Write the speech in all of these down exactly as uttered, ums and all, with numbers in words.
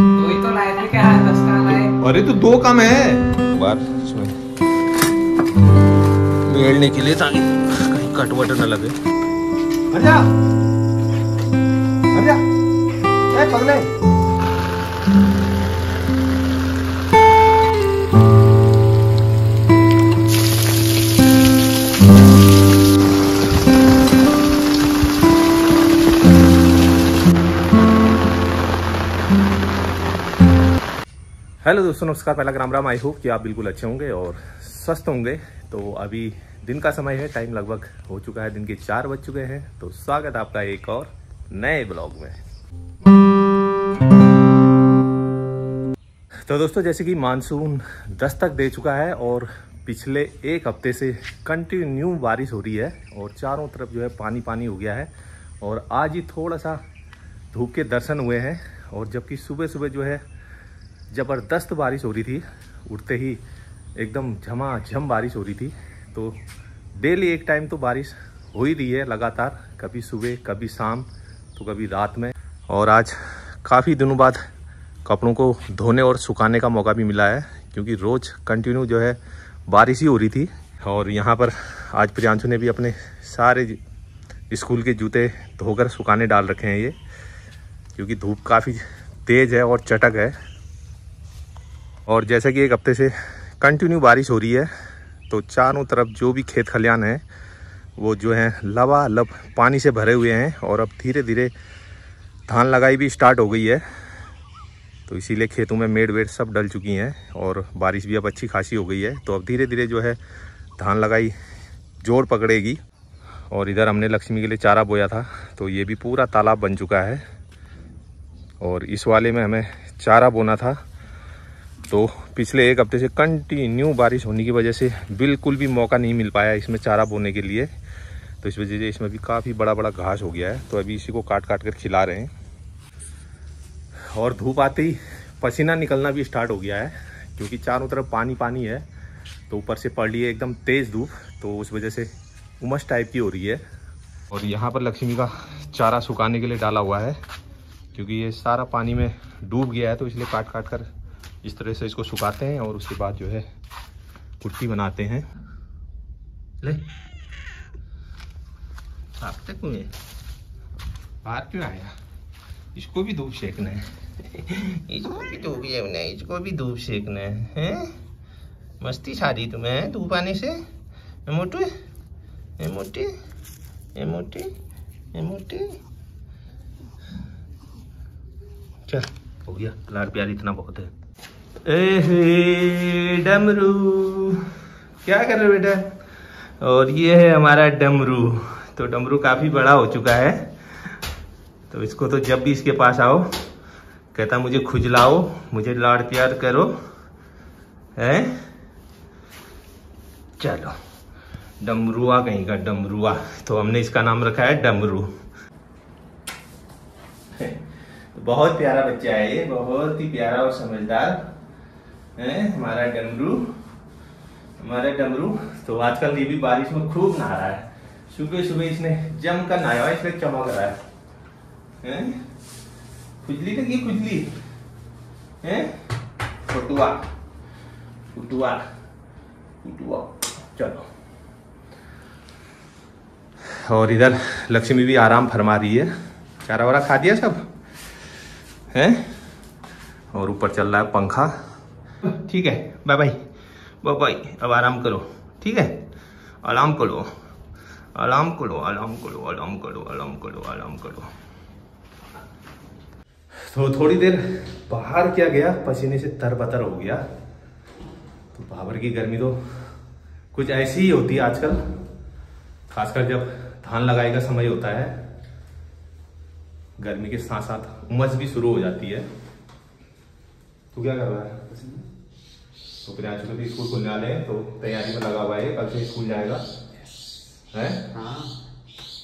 दो ही तो लाए थे क्या? दस काम आए। अरे तो दो काम है मेलने के लिए ताकि कहीं कटवट न लगे। अच्छा अच्छा ए पगले हेलो दोस्तों नमस्कार, पहला राम राम। आई होप कि आप बिल्कुल अच्छे होंगे और स्वस्थ होंगे। तो अभी दिन का समय है, टाइम लगभग हो चुका है, दिन के चार बज चुके हैं। तो स्वागत है आपका एक और नए ब्लॉग में। तो दोस्तों जैसे कि मानसून दस्तक दे चुका है और पिछले एक हफ्ते से कंटिन्यू बारिश हो रही है और चारों तरफ जो है पानी पानी हो गया है और आज ही थोड़ा सा धूप के दर्शन हुए हैं। और जबकि सुबह सुबह जो है ज़बरदस्त बारिश हो रही थी, उठते ही एकदम झमाझम बारिश हो रही थी। तो डेली एक टाइम तो बारिश हो ही रही है लगातार, कभी सुबह कभी शाम तो कभी रात में। और आज काफ़ी दिनों बाद कपड़ों को धोने और सुखाने का मौका भी मिला है क्योंकि रोज़ कंटिन्यू जो है बारिश ही हो रही थी। और यहाँ पर आज प्रियांशु ने भी अपने सारे स्कूल के जूते धोकर सुखाने डाल रखे हैं ये, क्योंकि धूप काफ़ी तेज़ है और चटक है। और जैसे कि एक हफ्ते से कंटिन्यू बारिश हो रही है तो चारों तरफ जो भी खेत खलियान है वो जो है लबालब पानी से भरे हुए हैं। और अब धीरे धीरे धान लगाई भी स्टार्ट हो गई है तो इसीलिए खेतों में मेड़ वेड़ सब डल चुकी हैं और बारिश भी अब अच्छी खासी हो गई है। तो अब धीरे धीरे जो है धान लगाई जोर पकड़ेगी। और इधर हमने लक्ष्मी के लिए चारा बोया था तो ये भी पूरा तालाब बन चुका है। और इस वाले में हमें चारा बोना था तो पिछले एक हफ्ते से कंटिन्यू बारिश होने की वजह से बिल्कुल भी मौका नहीं मिल पाया इसमें चारा बोने के लिए। तो इस वजह से इसमें भी काफ़ी बड़ा बड़ा घास हो गया है तो अभी इसी को काट काट कर खिला रहे हैं। और धूप आते ही पसीना निकलना भी स्टार्ट हो गया है क्योंकि चारों तरफ पानी पानी है तो ऊपर से पड़ रही है एकदम तेज़ धूप तो उस वजह से उमस टाइप की हो रही है। और यहाँ पर लक्ष्मी का चारा सुखाने के लिए डाला हुआ है क्योंकि ये सारा पानी में डूब गया है तो इसलिए काट काट कर इस तरह से इसको सुखाते हैं और उसके बाद जो है कुट्टी बनाते हैं। ले आप तक में बाहर क्यों आया? इसको भी धूप सेकना है इसको भी धूप सेकना है इसको भी धूप सेकना है हैं? मस्ती सारी तुम्हें धूप आने से। ए मोटू ए मोटी ए मोटी ए मोटी चल हो गया लाड प्यार इतना बहुत है। ए डमरू क्या कर रहे हो बेटा? और ये है हमारा डमरू। तो डमरू काफ़ी बड़ा हो चुका है तो इसको तो जब भी इसके पास आओ कहता मुझे खुजलाओ मुझे लाड़ प्यार करो हैं। चलो डमरुआ कहीं का डमरुआ तो हमने इसका नाम रखा है डमरू। बहुत प्यारा बच्चा है ये, बहुत ही प्यारा और समझदार है हमारा डमरू हमारा डमरू। तो आजकल ये भी बारिश में खूब नहा रहा है, सुबह सुबह इसने जम कर नहाया है इसलिए चमक रहा है हैं? खुजली तो की खुजली हैं? फुटुआ फुटुआ फुटुआ चलो। और इधर लक्ष्मी भी आराम फरमा रही है, चारा वारा खा दिया सब हैं? और ऊपर चल रहा है पंखा। ठीक है बाय बाय बाय बाय अब आराम करो ठीक है आराम करो आराम करो आराम करो आराम करो आराम करो आराम करो। तो थोड़ी देर बाहर क्या गया पसीने से तरबतर हो गया। तो बाबर की गर्मी तो कुछ ऐसी ही होती है आजकल, खासकर जब धान लगाई का समय होता है गर्मी के साथ साथ उमस भी शुरू हो जाती है। तो क्या कर रहा है? तो प्रियांशु का भी स्कूल खुलने वाले हैं तो तैयारी में लगा हुआ है, कल से स्कूल जाएगा है हाँ।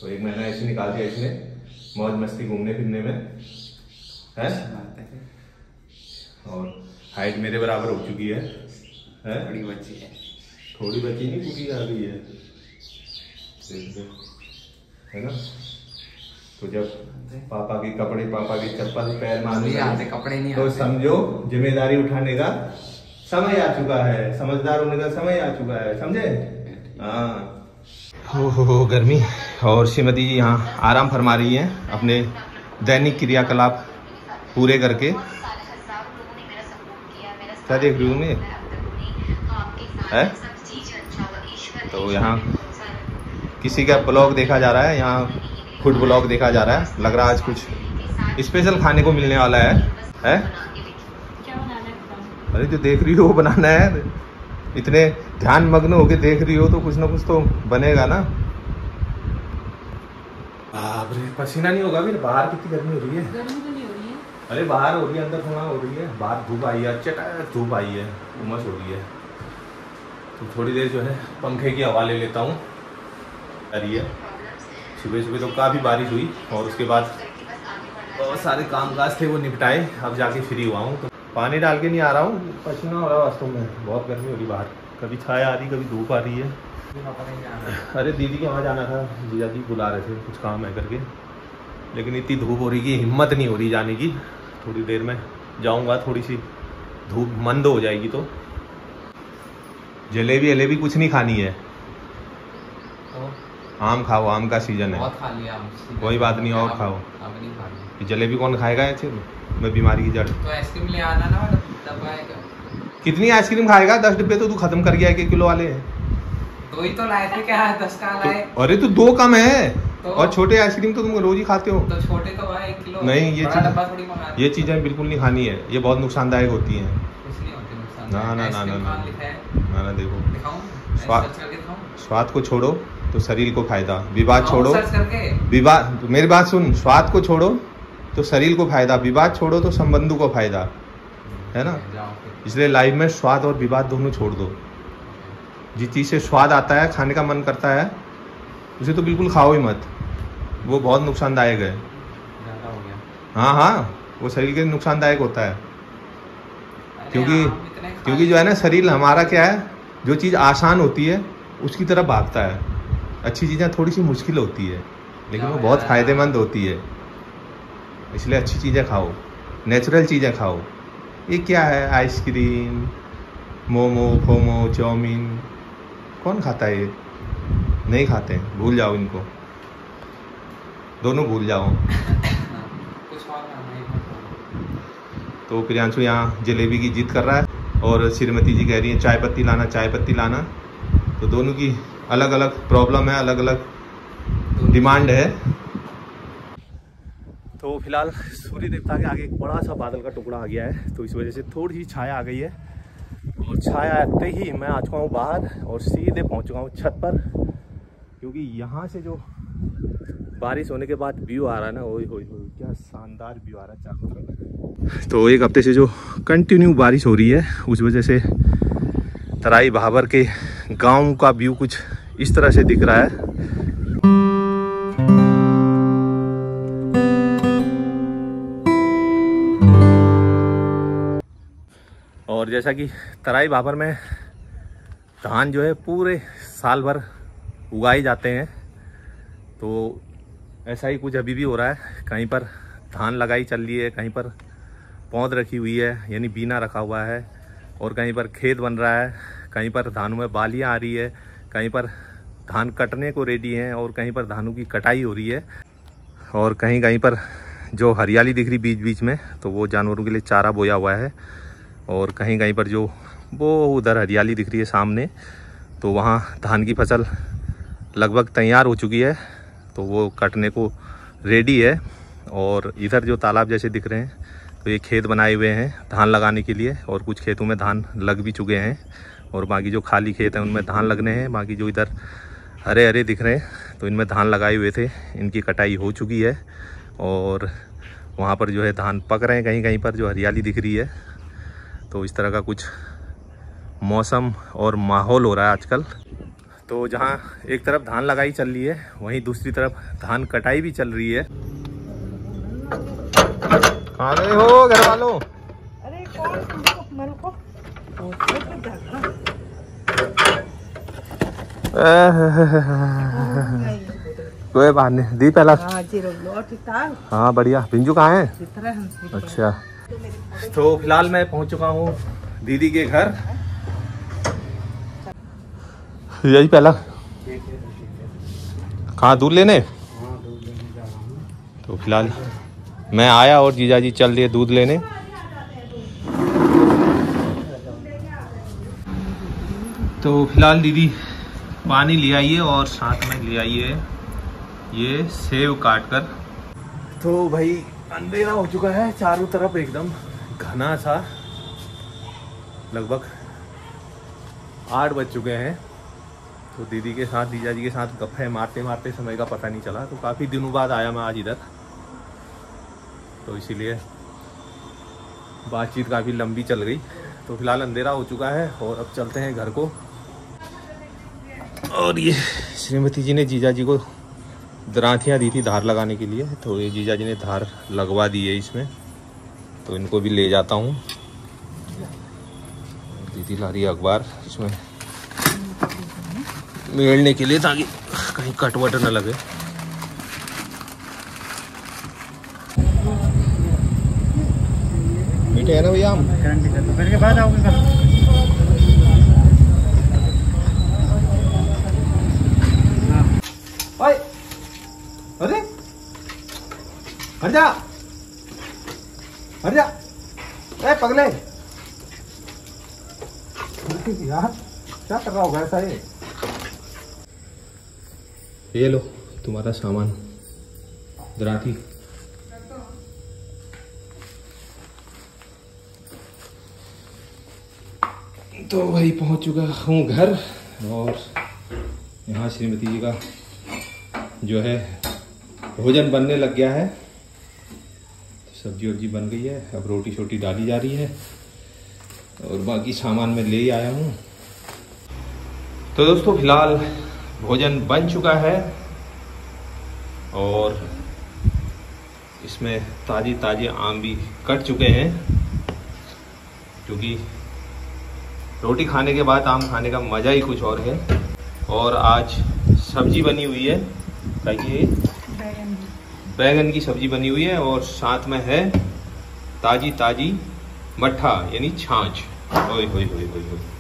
तो एक महीना ऐसे निकाल दिया इसने मौज मस्ती घूमने फिरने में है और हाइट मेरे बराबर हो चुकी है है थोड़ी बच्ची है थोड़ी बच्ची नहीं पूरी आ गई है है ना। तो जब पापा के कपड़े, पापा के चप्पल, पैर मांगे कपड़े नहीं, तो समझो जिम्मेदारी उठाने का समय आ चुका है, समझदार होने का समय आ चुका है, समझे? हाँ, हो हो गर्मी। और श्रीमती जी यहाँ आराम फरमा रही हैं, अपने दैनिक क्रियाकलाप पूरे करके। क्या देख रही हूँ मैं? है तो यहाँ किसी का ब्लॉग देखा जा रहा है, यहाँ फूड ब्लॉग देखा जा रहा है, लग रहा है आज कुछ स्पेशल खाने को मिलने वाला है, है? अरे जो देख रही हो वो बनाना है, इतने ध्यान मग्न होके देख रही हो तो कुछ ना कुछ तो बनेगा ना। बाप रे, पसीना नहीं होगा फिर? बाहर कितनी गर्मी हो रही है। अरे बाहर हो रही है, अंदर थोड़ा हो रही है, बाहर धूप आई है, चटाक धूप आई है, उमस हो रही है। तो थोड़ी देर जो है पंखे की हवा ले लेता हूँ। अरे सुबह सुबह तो काफ़ी बारिश हुई और उसके बाद बहुत सारे कामकाज थे वो निपटाए, अब जाके फ्री हुआ हूँ। तो पानी डाल के नहीं आ रहा हूँ, पसीना हो रहा है वास्तव में, बहुत गर्मी हो रही बाहर, कभी छाया आ रही, कभी धूप आ रही है। अरे दीदी के वहाँ जाना था, जीजा जी बुला रहे थे, कुछ काम है करके, लेकिन इतनी धूप हो रही कि हिम्मत नहीं हो रही जाने की। थोड़ी देर में जाऊँगा, थोड़ी सी धूप मंद हो जाएगी। तो जलेबी जलेबी कुछ नहीं खानी है, तो आम खाओ, आम का सीजन है, बहुत खा लिया, कोई बात नहीं, और खाओ। जलेबी कौन खाएगा ऐसे में, बीमारी की जड़। तो आइसक्रीम ले आना ना, कितनी आइसक्रीम खाएगा? दस डिब्बे तो तू खत्म कर गया, एक किलो वाले दो ही तो लाए थे, क्या दस का लाए? अरे तो दो कम है, और छोटे आइसक्रीम तो तुम रोज ही खाते हो। तो छोटे तो भाई एक किलो नहीं, ये चीज ये चीजें बिल्कुल नहीं खानी है, ये बहुत नुकसानदायक होती है। ना ना ना ना ना ना देखो, स्वाद स्वाद को छोड़ो तो शरीर को फायदा, विवाद छोड़ो, विवाद मेरी बात सुन, स्वाद को छोड़ो तो शरीर को फायदा, विवाद छोड़ो तो संबंधों को फायदा, है ना? इसलिए लाइफ में स्वाद और विवाद दोनों छोड़ दो। जिस चीज़ से स्वाद आता है, खाने का मन करता है, उसे तो बिल्कुल खाओ ही मत, वो बहुत नुकसानदायक है। हाँ हाँ, वो शरीर के लिए नुकसानदायक होता है, क्योंकि क्योंकि जो है ना शरीर हमारा क्या है, जो चीज़ आसान होती है उसकी तरफ भागता है, अच्छी चीज़ें थोड़ी सी मुश्किल होती है, लेकिन वो बहुत फ़ायदेमंद होती है। इसलिए अच्छी चीज़ें खाओ, नेचुरल चीज़ें खाओ। ये क्या है, आइसक्रीम, मोमो, फोमो, चाउमीन, कौन खाता है? ये नहीं खाते हैं, भूल जाओ इनको, दोनों भूल जाओ। तो प्रियांशु यहाँ जलेबी की जिद कर रहा है और श्रीमती जी कह रही हैं चाय पत्ती लाना, चाय पत्ती लाना। तो दोनों की अलग अलग प्रॉब्लम है, अलग अलग डिमांड है। तो फिलहाल सूर्य देवता के आगे एक बड़ा सा बादल का टुकड़ा आ गया है, तो इस वजह से थोड़ी सी छाया आ गई है। और छाया आते ही मैं आ चुका हूँ बाहर और सीधे पहुँच चुका हूँ छत पर, क्योंकि यहाँ से जो बारिश होने के बाद व्यू आ रहा है ना, ओए होए होए क्या शानदार व्यू आ रहा है चारों तरफ। तो एक हफ्ते से जो कंटिन्यू बारिश हो रही है, उस वजह से तराई भाबर के गांव का व्यू कुछ इस तरह से दिख रहा है। और जैसा कि तराई भाबर में धान जो है पूरे साल भर उगाए जाते हैं, तो ऐसा ही कुछ अभी भी हो रहा है। कहीं पर धान लगाई चल रही है, कहीं पर पौध रखी हुई है, यानी बीना रखा हुआ है, और कहीं पर खेत बन रहा है, कहीं पर धानों में बालियां आ रही है, कहीं पर धान कटने को रेडी हैं, और कहीं पर धानों की कटाई हो रही है, और कहीं कहीं पर जो हरियाली दिख रही बीच बीच में, तो वो जानवरों के लिए चारा बोया हुआ है, और कहीं कहीं पर जो वो उधर हरियाली दिख रही है सामने, तो वहाँ धान की फसल लगभग तैयार हो चुकी है, तो वो कटने को रेडी है। और इधर जो तालाब जैसे दिख रहे हैं, तो ये खेत बनाए हुए हैं धान लगाने के लिए, और कुछ खेतों में धान लग भी चुके हैं, और बाकी जो खाली खेत हैं उनमें धान लगने हैं। बाकी जो इधर हरे हरे दिख रहे हैं, तो इनमें धान लगाए हुए थे, इनकी कटाई हो चुकी है, और वहाँ पर जो है धान पक रहे हैं, कहीं कहीं पर जो हरियाली दिख रही है। तो इस तरह का कुछ मौसम और माहौल हो रहा है आजकल। तो जहाँ एक तरफ धान लगाई चल रही है, वहीं दूसरी तरफ धान कटाई भी चल रही है। आ गए हो घर वालों? अरे कौन तुमको मर को? तो दी पहला हाँ जी हाँ बढ़िया। बिंजू कहाँ है? अच्छा तो फिलहाल मैं पहुंच चुका हूँ दीदी के घर। यही पहला कहाँ दूध लेने, तो फिलहाल मैं आया और जीजा जी चल दिए दूध लेने। तो फिलहाल दीदी पानी ले आइए और साथ में ले आइए ये सेव काट कर। तो भाई अंधेरा हो चुका है, चारों तरफ एकदम घना सा। लगभग आठ बज चुके हैं। तो दीदी के साथ जीजा जी के साथ गप्पे मारते मारते समय का पता नहीं चला। तो काफ़ी दिनों बाद आया मैं आज इधर, तो इसीलिए बातचीत काफ़ी लंबी चल गई। तो फिलहाल अंधेरा हो चुका है और अब चलते हैं घर को। और ये श्रीमती जी ने जीजा जी को दराथियाँ दी थी धार लगाने के लिए, तो ये जीजा जी ने धार लगवा दी है इसमें। तो इनको भी ले जाता हूँ। दीदी ला रही है अखबार इसमें मेलने के लिए ताकि कहीं कटवट ना लगे। मीठे है ना भैया हम के बाद आओगे सर। अरे हट जा हट जा ए पगले यार, क्या कर रहा होगा ऐसा? ये ये लो तुम्हारा सामान दराती। तो भाई पहुंच चुका हूँ घर और यहाँ श्रीमती जी का जो है भोजन बनने लग गया है। सब्जी वब्जी बन गई है, अब रोटी शोटी डाली जा रही है और बाकी सामान मैं ले आया हूँ। तो दोस्तों फिलहाल भोजन बन चुका है और इसमें ताज़े ताज़े आम भी कट चुके हैं, क्योंकि रोटी खाने के बाद आम खाने का मज़ा ही कुछ और है। और आज सब्जी बनी हुई है, ताकि बैगन की सब्जी बनी हुई है और साथ में है ताजी ताजी मट्ठा यानी छाछ। ओए होए होए होए होए।